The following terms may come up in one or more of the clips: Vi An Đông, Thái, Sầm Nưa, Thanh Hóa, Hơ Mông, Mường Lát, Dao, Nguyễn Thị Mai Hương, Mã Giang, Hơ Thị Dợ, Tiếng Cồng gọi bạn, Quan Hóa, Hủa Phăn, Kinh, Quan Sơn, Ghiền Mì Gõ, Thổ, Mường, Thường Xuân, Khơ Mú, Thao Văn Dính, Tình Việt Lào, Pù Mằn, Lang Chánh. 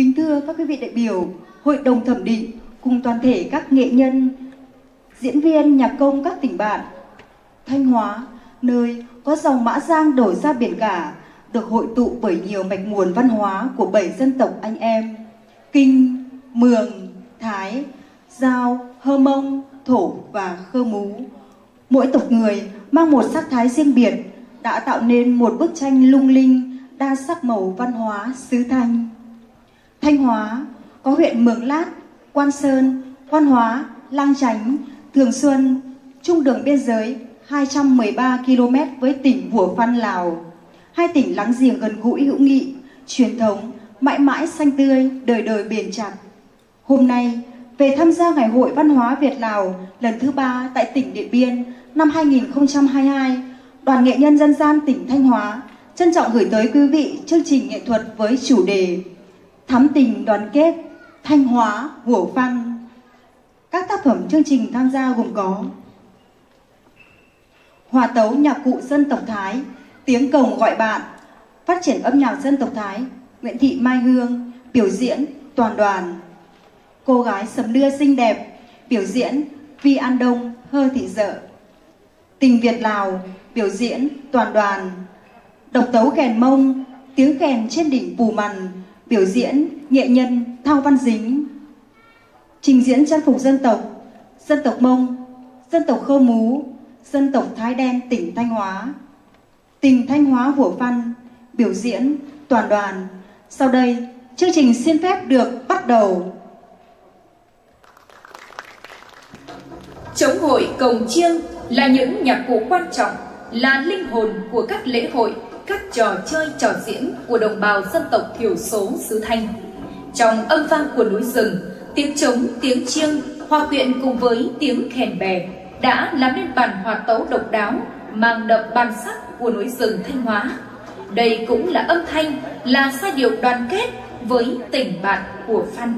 Kính thưa các quý vị đại biểu, Hội đồng thẩm định cùng toàn thể các nghệ nhân, diễn viên, nhạc công các tỉnh bạn, Thanh Hóa, nơi có dòng Mã Giang đổ ra biển cả, được hội tụ bởi nhiều mạch nguồn văn hóa của 7 dân tộc anh em, Kinh, Mường, Thái, Dao, Hơ Mông, Thổ và Khơ Mú. Mỗi tộc người mang một sắc thái riêng biệt, đã tạo nên một bức tranh lung linh, đa sắc màu văn hóa xứ Thanh. Thanh Hóa có huyện Mường Lát, Quan Sơn, Quan Hóa, Lang Chánh, Thường Xuân, chung đường biên giới 213 km với tỉnh Hủa Phăn Lào. Hai tỉnh láng giềng gần gũi hữu nghị, truyền thống, mãi mãi xanh tươi, đời đời bền chặt. Hôm nay, về tham gia Ngày hội Văn hóa Việt-Lào lần thứ 3 tại tỉnh Điện Biên năm 2022, Đoàn nghệ nhân dân gian tỉnh Thanh Hóa trân trọng gửi tới quý vị chương trình nghệ thuật với chủ đề Thắm tình đoàn kết, Thanh Hóa, Hủa Phăn. Các tác phẩm chương trình tham gia gồm có hòa tấu nhạc cụ dân tộc Thái, tiếng cồng gọi bạn, phát triển âm nhạc dân tộc Thái, Nguyễn Thị Mai Hương, biểu diễn toàn đoàn. Cô gái Sầm Nưa xinh đẹp, biểu diễn Vi An Đông, Hơ Thị Dợ. Tình Việt Lào, biểu diễn toàn đoàn. Độc tấu kèn Mông, tiếng kèn trên đỉnh Pù Mằn, biểu diễn nghệ nhân Thao Văn Dính. Trình diễn trang phục dân tộc Mông, dân tộc Khơ Mú, dân tộc Thái Đen tỉnh Thanh Hóa. Tình Thanh Hóa Hủa Phăn, biểu diễn toàn đoàn. Sau đây, chương trình xin phép được bắt đầu. Trống hội, cồng chiêng là những nhạc cụ quan trọng, là linh hồn của các lễ hội, các trò chơi, trò diễn của đồng bào dân tộc thiểu số xứ Thanh. Trong âm vang của núi rừng, tiếng trống, tiếng chiêng hòa quyện cùng với tiếng kèn bè đã làm nên bản hòa tấu độc đáo, mang đậm bản sắc của núi rừng Thanh Hóa. Đây cũng là âm thanh, là giai điệu đoàn kết với tỉnh bạn của Phăn.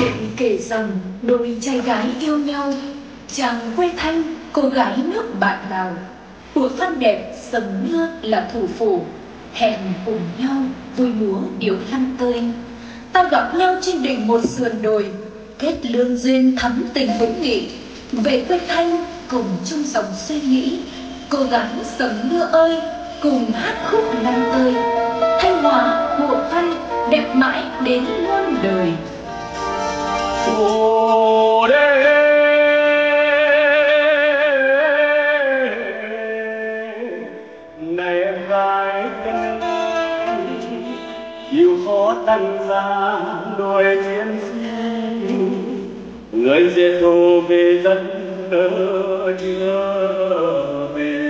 Chuyện kể rằng đôi trai gái yêu nhau, chàng quê Thanh, cô gái nước bạn Lào. Hủa Phăn đẹp, Sầm Nưa là thủ phủ, hẹn cùng nhau vui múa điệu lăn tơi. Ta gặp nhau trên đỉnh một sườn đồi, kết lương duyên thắm tình vững nghị. Về quê Thanh cùng chung dòng suy nghĩ, cô gái Sầm Nưa ơi, cùng hát khúc lăn tơi. Thanh Hóa, Hủa Phăn đẹp mãi đến muôn đời. Ô đê này em gái tên yêu khó tăn ra đôi chiến sĩ, người diệt thù vì dân đỡ chưa về.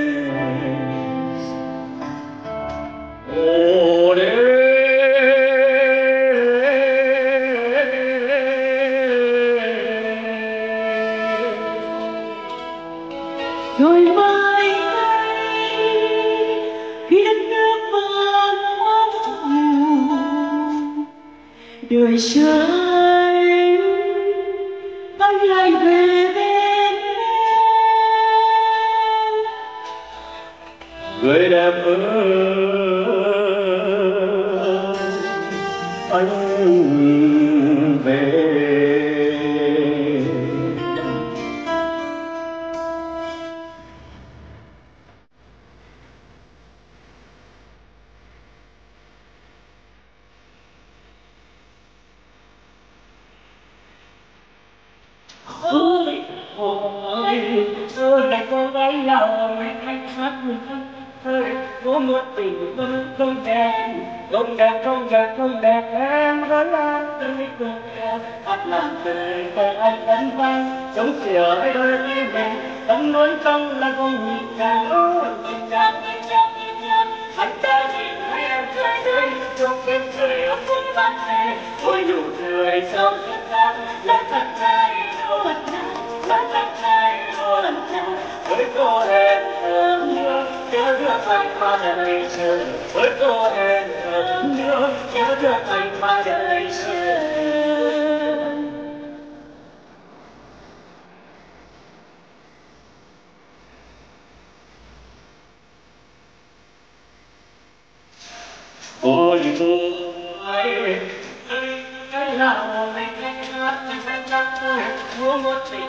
Ô đê đời xưa em bao ngày về bên em. Người đẹp ơi, anh về. Có một tình không đẹp, không đẹp, không đẹp, không đẹp em rất là tình cùng em. Hát làm từ tay anh ấn vang, chống sửa với đôi tay mình, tấm nón trong là con nhịp càng tình cảm anh ta nhìn thấy em cười tươi, trong tim cười ước cũng bắt về, vui đủ cười trong tất cả, là thật trai cho mặt nắng, là thật trai cho mặt nắng, với cô em em nhớ. Kéo đưa tay qua đời trời, với cô em em nhớ. Kéo đưa tay qua đời trời. Ôi ơi, cái nào mình cách hát mình cách hát muốn một tình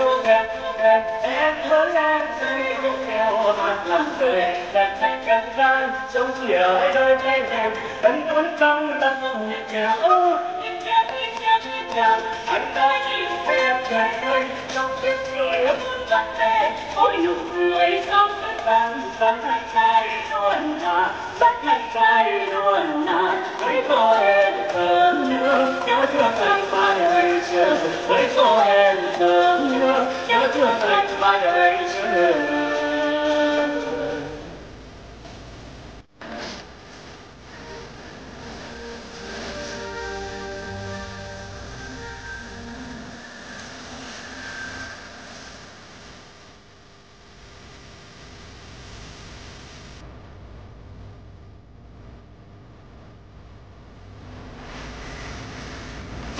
không đẹp, không đẹp, không đẹp em vẫn đang say không theo mặt lắm cười đẹp thành cơn gian trong chiều hay đôi tay em vẫn cuốn trong ta không nhẹ nhàng anh ta chỉ em cười tươi trong tiếng cười ấm tắt đèn ôi nụ cười sống vàng vẫn thật trai luôn à vẫn thật trai luôn à với cô em thương nhớ nhớ thương anh mãi đời chờ với cô em thương nhớ nhớ thương anh mãi đời chờ.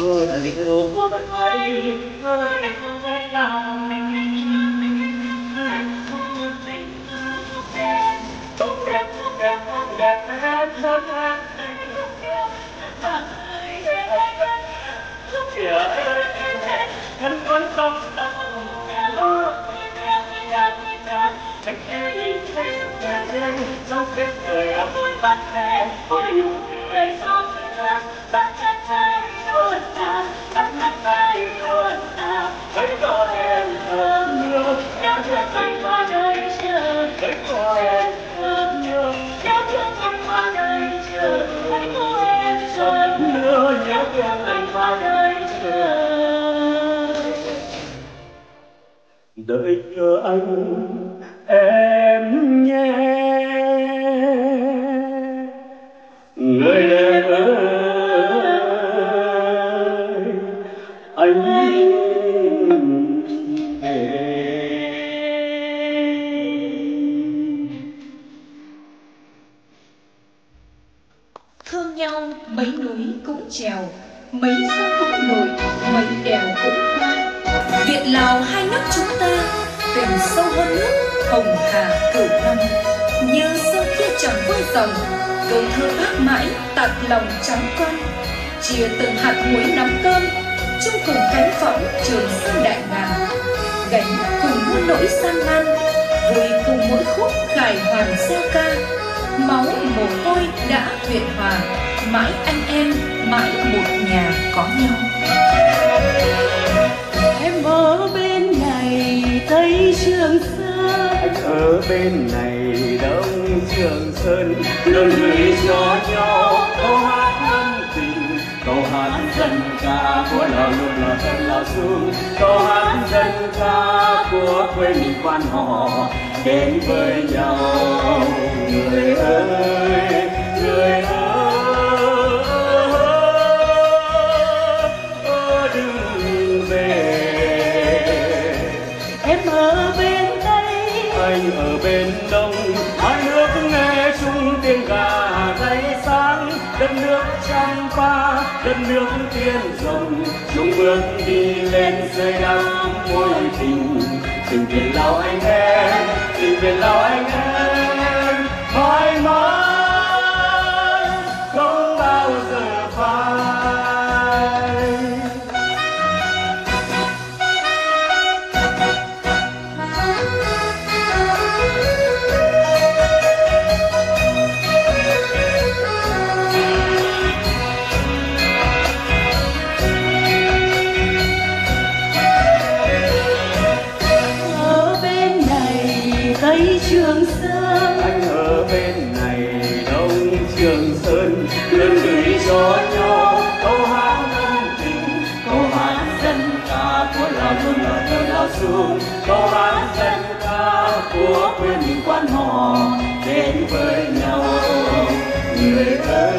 Hãy subscribe cho kênh Ghiền Mì Gõ để không bỏ lỡ những video hấp dẫn. Bắt mắt tay của ta với cô em thương nhớ kéo thương anh qua đời chờ với cô em thương nhớ kéo thương anh qua đời chờ với cô em thương nhớ kéo thương anh qua đời chờ đợi chờ anh em nhé người đẹp ơi. thương nhau mấy núi cũng trèo, mấy sông cũng nổi, mấy đèo cũng qua. Việt Lào hai nước chúng ta tình sâu hơn nước Hồng Hà Cửu Long. Như xưa kia chẳng vơi dòng, câu thơ bác mãi tạc lòng trắng con. Chia từng hạt muối nắm cơm, chung cùng cánh võng Trường Sơn đại ngàn. Gánh cùng muôn nỗi gian nan, vui cùng mỗi khúc khải hoàn gieo ca. Máu mồ hôi đã huyện hòa, mãi anh em mãi một nhà có nhau. Em ở bên này Tây Trường Sơn, ở bên này Đông Trường Sơn. Đôi người cho nhau câu hát ân tình, câu hát dân ca của Lào Lục Lào Sơn Lào Xuông, câu hát dân ca của quê mình quan họ đến với nhau. Người ơi, người ơi, đừng về. Em ở bên Tây, anh ở bên Đông, hai nước nghe chung tiếng gà gáy sáng. Đất nước Trăm Pa, đất nước tiên rồng, chúng bước đi lên xây đắp mối tình. Tình Việt Lào anh em, tình Việt Lào anh em, thoải mái không bao giờ phai. Câu hát dân ca của quê mình quan họ đến với nhau. Người ơi,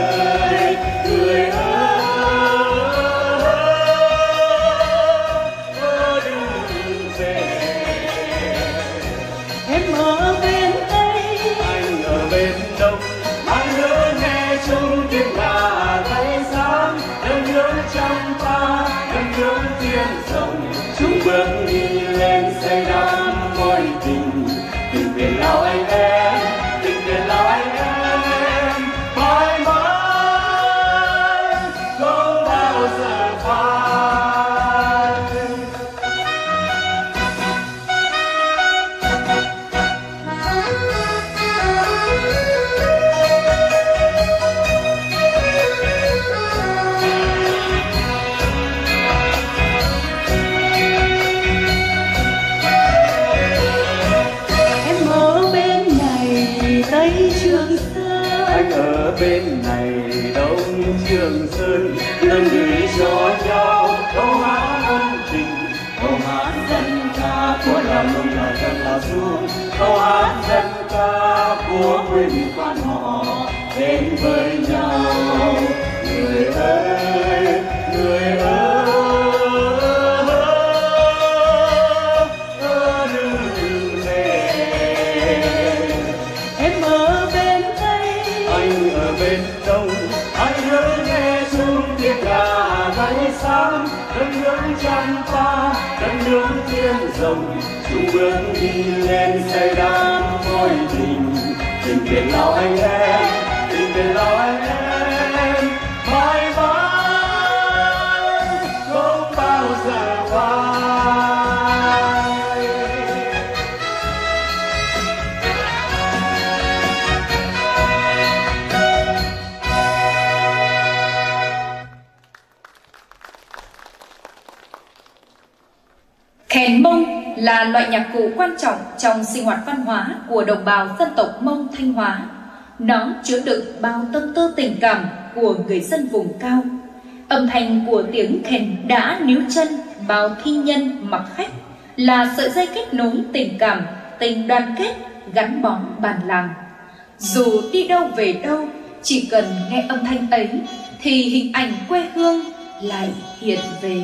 người ơi, đừng về. Em ở bên Tây, anh ở bên Đông, hai nước nghe chung tiếng gà gáy sáng. Đất nước Trăm Pa, đất nước tiên rồng, chúng bước đi lên xây đắp mối tình. Tình Việt Lào anh em, tình Việt Lào anh em, mãi mãi không bao giờ phai. Bên này Đông Trường Sơn, đơn gửi cho nhau câu hát ân tình, câu hát dân ca của Lào Lùng Lào Sơn Lào Xuông, câu hát dân ca của quê mình quan họ đến với nhau. Người ơi, người ơi, đừng về. Em ở bên Tây, anh ở bên Đông, hai nước nghe chung tiếng gà gáy sáng. Đất nước Trăm Pa, đất nước tiên rồng, chúng bước đi lên xây đắp mối tình. Tình Việt Lào anh em, tình Việt Lào anh em, mãi mãi không bao giờ phai. Kèn Mông là loại nhạc cụ quan trọng trong sinh hoạt văn hóa của đồng bào dân tộc Mông Thanh Hóa. Nó chứa đựng bao tâm tư tình cảm của người dân vùng cao. Âm thanh của tiếng kèn đã níu chân bao thi nhân mặc khách, là sợi dây kết nối tình cảm, tình đoàn kết gắn bó bản làng. Dù đi đâu về đâu, chỉ cần nghe âm thanh ấy thì hình ảnh quê hương lại hiện về.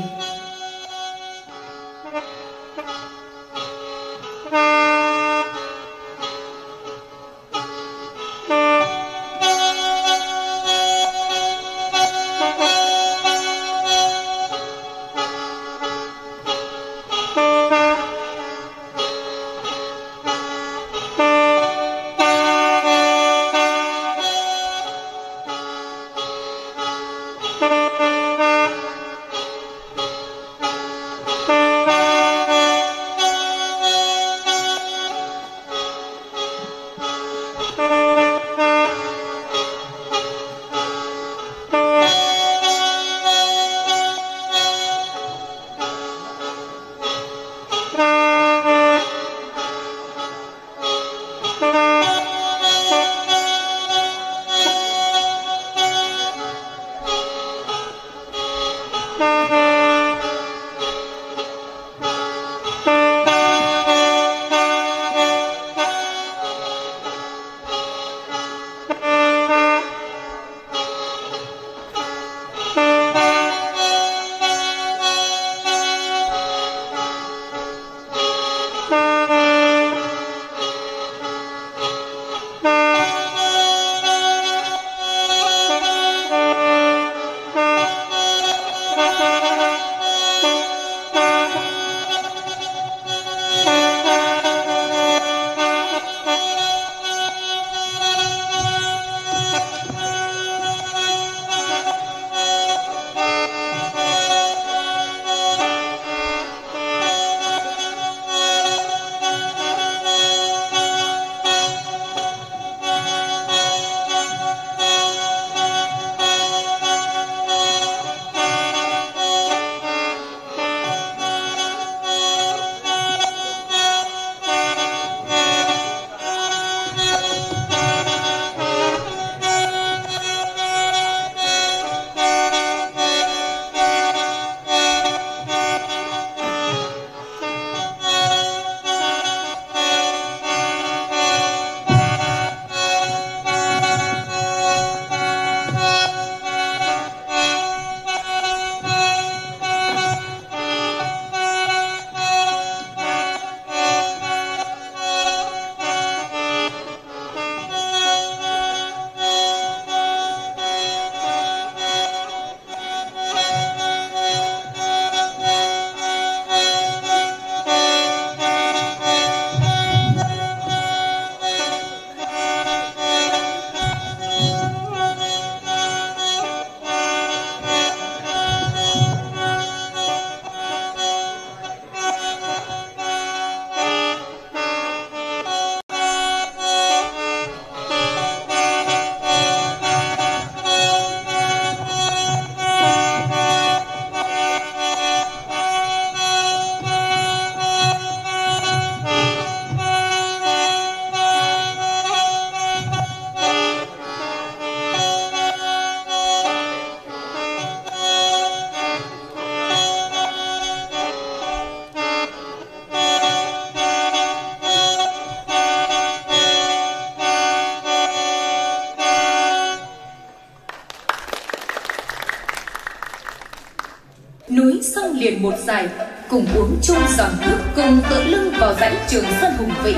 núi sông liền một dải, cùng uống chung giọt nước, cùng tựa lưng vào dãy Trường Sơn hùng vĩ.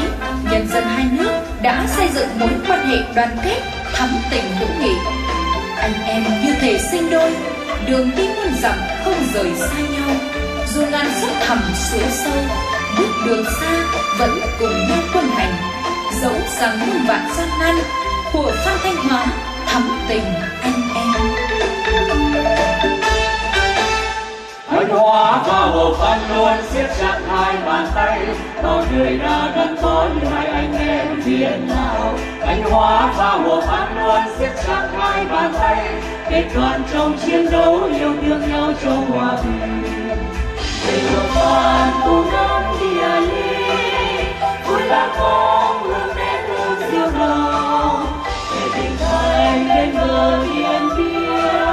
Nhân dân hai nước đã xây dựng mối quan hệ đoàn kết, thắm tình hữu nghị, anh em như thể sinh đôi, đường đi muôn dặm không rời xa nhau. Dù ngàn dặm thẳm suối sâu, bước đường xa vẫn cùng nhau quân hành. Dẫu rằng muôn vạn gian nan, Hủa Phăn Thanh Hóa thắm tình anh em. Thanh Hóa và Hủa Phăn luôn siết chặt hai bàn tay, bao người đã gắn bó như hai anh em thiên Lào. Thanh Hóa và Hủa Phăn luôn siết chặt hai bàn tay, kết đoàn trong chiến đấu, yêu thương nhau trong hòa bình. Tình Hủa Phăn cùng năm địa lý, vui là con hương nét hương diệu đầu. Để tình Thanh đến bờ thiên kia,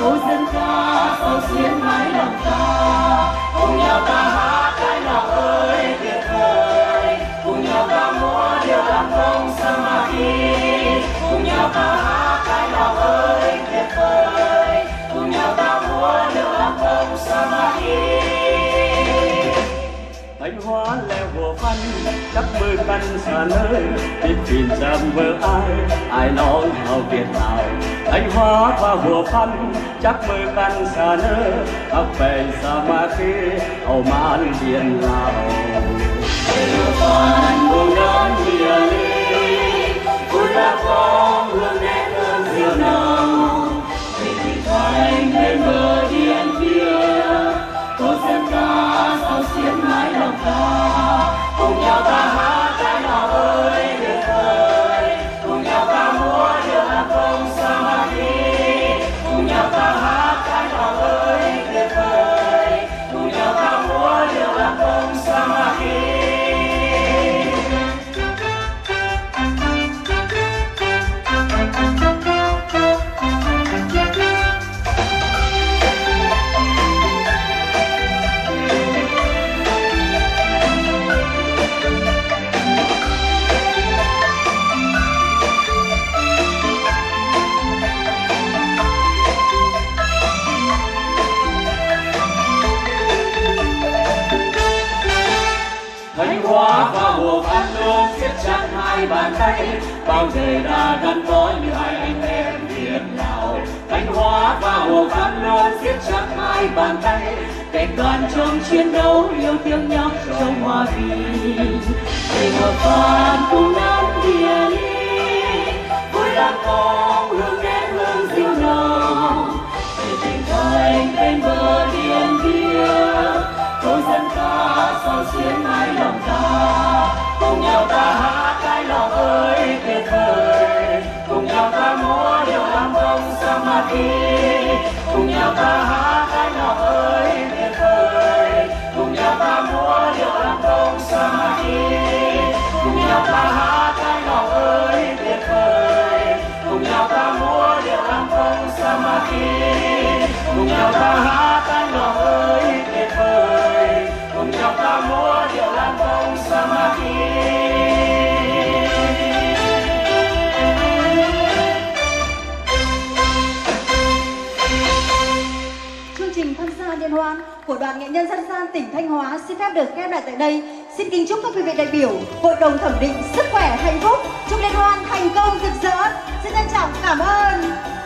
cố dân ca sâu xuyên mái lòng ta. Cùng nhau ta hát cái lòng ơi tuyệt vời, cùng nhau ta múa điều làm không sao mà đi. Cùng nhau ta hát cái lòng ơi tuyệt vời, cùng nhau ta múa điều làm không sao mà đi. Thanh Hóa leo Hủa Phăn, đắp mưa căn xa nơi, biết tìm giam vỡ ai, ai nói hào Việt Lào. Thanh Hóa và Hủa Phăn, chắc mưa căn xa nơi, áp về xa mà khi hầu man điền Lào. Hủa Phăn vùng đất địa lý, vui là con hương nét hương diệu nồng. Tình Thủy Thanh bên bờ điền kia, có dân ca sao xiết mái lòng ta. Cùng nhau ta hát cái nào ơi tuyệt vời, cùng nhau ta múa điều làm không sao mà đi. Cùng nhau ta hát cái nào ơi tuyệt vời, cùng nhau ta múa điều làm không sao mà đi. Thanh Hóa và Hủa Phăn luôn siết chặt hai bàn tay, bao giờ đã gắn bó như hai anh em Việt Lào. Thanh Hóa và Hủa Phăn luôn siết chặt hai bàn tay, kết đoàn trong chiến đấu, yêu thương nhau trong hòa bình. Tình Hủa Phăn cùng năm địa lý, vui là con hương nét hương diệu nồng. Tình Thanh bên bờ điền kia, tôi dân ca sao xuyên mái lòng ta. Cùng nhau ta hát cái lòng ơi tuyệt vời, cùng nhau ta múa điều làm không sao mà đi. Cùng nhau ta hát cái lòng ơi tuyệt vời, cùng nhau ta múa điều làm không sao mà đi. Cùng nhau ta hát cái lòng ơi tuyệt vời, cùng nhau ta múa điều làm không sao mà đi. Cùng nhau ta hát cái lòng ơi tuyệt vời, cùng nhau ta múa điệu lan bông Samadhi. Chương trình tham gia liên hoan của Đoàn Nghệ nhân dân gian tỉnh Thanh Hóa xin phép được khép lại tại đây. Xin kính chúc các quý vị đại biểu, hội đồng thẩm định sức khỏe, hạnh phúc, chúc liên hoan thành công rực rỡ. Xin trân trọng cảm ơn.